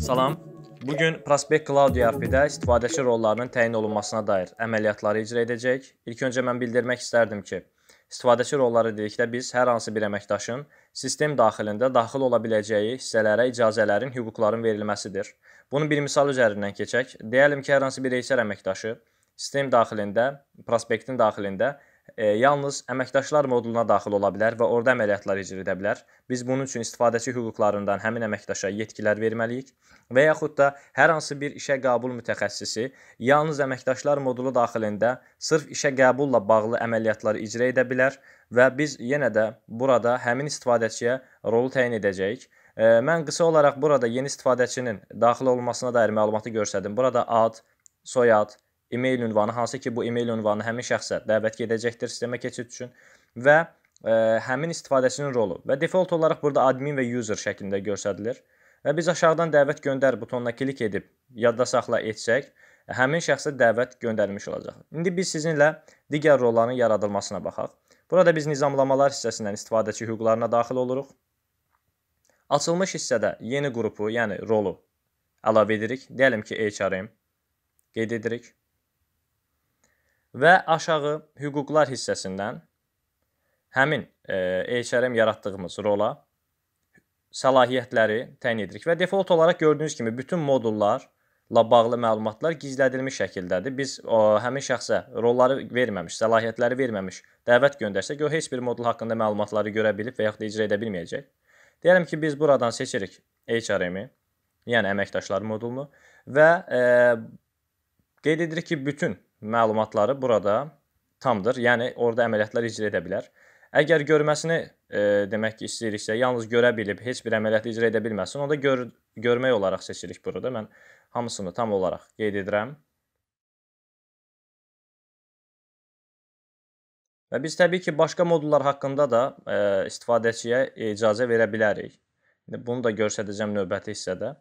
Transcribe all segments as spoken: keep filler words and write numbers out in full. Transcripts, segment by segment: Salam, bugün Prospect Cloud E R P'də istifadəçi rollarının təyin olunmasına dair əməliyyatları icra edəcək. İlk öncə mən bildirmək istərdim ki, istifadəçi rolları dedikdə biz hər hansı bir əməkdaşın sistem daxilində daxil ola biləcəyi hissələrə icazələrin, hüquqların verilməsidir. Bunun bir misal üzərindən keçək. Deyəlim ki, hər hansı bir reysər əməkdaşı sistem daxilində, prospektin daxilində E, yalnız əməkdaşlar moduluna daxil ola bilər və orada əməliyyatlar icra edə bilər. Biz bunun üçün istifadəçi hüquqlarından həmin əməkdaşa yetkilər verməliyik və yaxud da hər hansı bir işə qəbul mütəxəssisi yalnız əməkdaşlar modulu daxilində sırf işə qəbulla bağlı əməliyyatlar icra edə bilər və biz yenə də burada həmin istifadəçiyə rolu təyin edəcəyik. E, mən qısa olaraq burada yeni istifadəçinin daxil olmasına dair məlumatı göstərdim. Burada ad, soyad, e-mail ünvanı, hansı ki bu e-mail ünvanı həmin şəxsə dəvət edəcəkdir sistemə keçid üçün və e, həmin istifadəçinin rolu və default olaraq burada admin və user şəklində göstərilir. Və biz aşağıdan dəvət göndər butonuna klik edib yadda saxla etsək, həmin şəxsə dəvət göndərilmiş olacaq. İndi biz sizinlə digər rolların yaradılmasına baxaq. Burada biz nizamlamalar hissəsindən istifadəçi hüquqlarına daxil oluruq. Açılmış hissədə yeni qrupu, yəni rolu əlavə edirik. Deyəlim ki, H R M qeyd edirik. Və aşağı hüquqlar hissəsindən həmin H R M yaratdığımız rola səlahiyyətləri təyin edirik. Və default olaraq gördüyünüz kimi bütün modullarla bağlı məlumatlar gizlədilmiş şəkildədir. Biz o, həmin şəxsə rolları verməmiş, səlahiyyətləri verməmiş dəvət göndərsək, o heç bir modul haqqında məlumatları görə bilib və yaxud da icra edə bilməyəcək. Deyəlim ki, biz buradan seçirik H R M-i, yəni əməkdaşlar modulunu və e, qeyd edirik ki, bütün məlumatları burada tamdır. Yəni, orada əməliyyatlar icra edə bilər. Əgər görməsini e, demək ki, istəyiriksə, yalnız görə bilib, heç bir əməliyyat icra edə bilməsin, onda gör, görmək olaraq seçirik burada. Mən hamısını tam olaraq qeyd edirəm. Və biz təbii ki, başqa modullar haqqında da e, istifadəçiyə icazə verə bilərik. Bunu da göstərəcəm növbəti hissədə.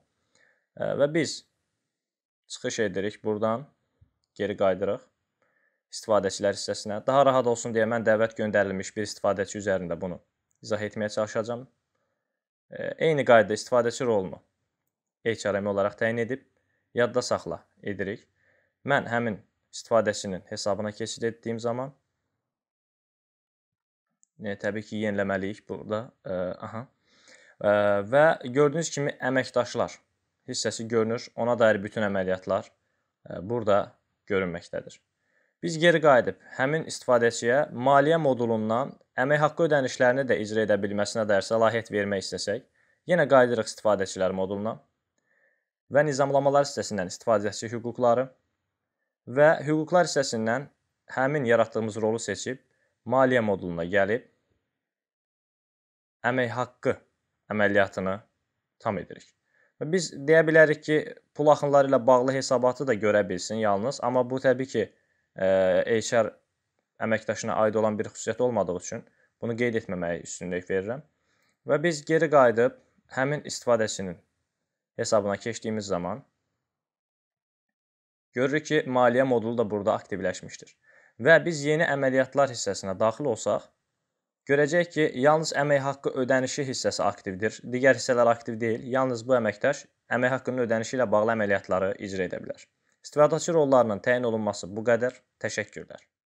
E, və biz çıxış edirik buradan. Geri qayıdırıq istifadəçilər hissəsinə. Daha rahat olsun deyə mən dəvət göndərilmiş bir istifadəçi üzərində bunu izah etməyə çalışacağım. E, eyni qaydada istifadəçi rolunu H R M olaraq təyin edib yadda saxla edirik. Mən həmin istifadəçinin hesabına keçid etdiyim zaman e, təbii ki, yeniləməliyik burada. E, aha. E, və gördüyünüz kimi əməkdaşlar hissəsi görünür. Ona dair bütün əməliyyatlar e, burada görünməkdədir. Biz geri qayıdıb həmin istifadəçiyə maliyyə modulundan əmək haqqı ödənişlərini də icra edə bilməsinə dair səlahiyyət vermək istəsək, yenə qayıdırıq istifadəçilər moduluna və nizamlamalar hissəsindən istifadəçi hüquqları və hüquqlar hissəsindən həmin yaratdığımız rolu seçib maliyyə moduluna gəlib əmək haqqı əməliyyatını tam edirik. Biz deyə bilərik ki, pul axınları ilə bağlı hesabatı da görə bilsin yalnız, amma bu təbii ki, H R əməkdaşına aid olan bir xüsusiyyət olmadığı üçün bunu qeyd etməməyə üstünlük verirəm. Və biz geri qayıdıb həmin istifadəçinin hesabına keçdiyimiz zaman görürük ki, maliyyə modulu da burada aktivləşmişdir. Və biz yeni əməliyyatlar hissəsinə daxil olsaq, görəcək ki, yalnız əmək haqqı ödənişi hissəsi aktivdir, digər hissələr aktiv deyil, yalnız bu əməkdaş əmək haqqının ödənişi ilə bağlı əməliyyatları icra edə bilər. İstifadəçi rollarının təyin olunması bu qədər. Təşəkkürlər.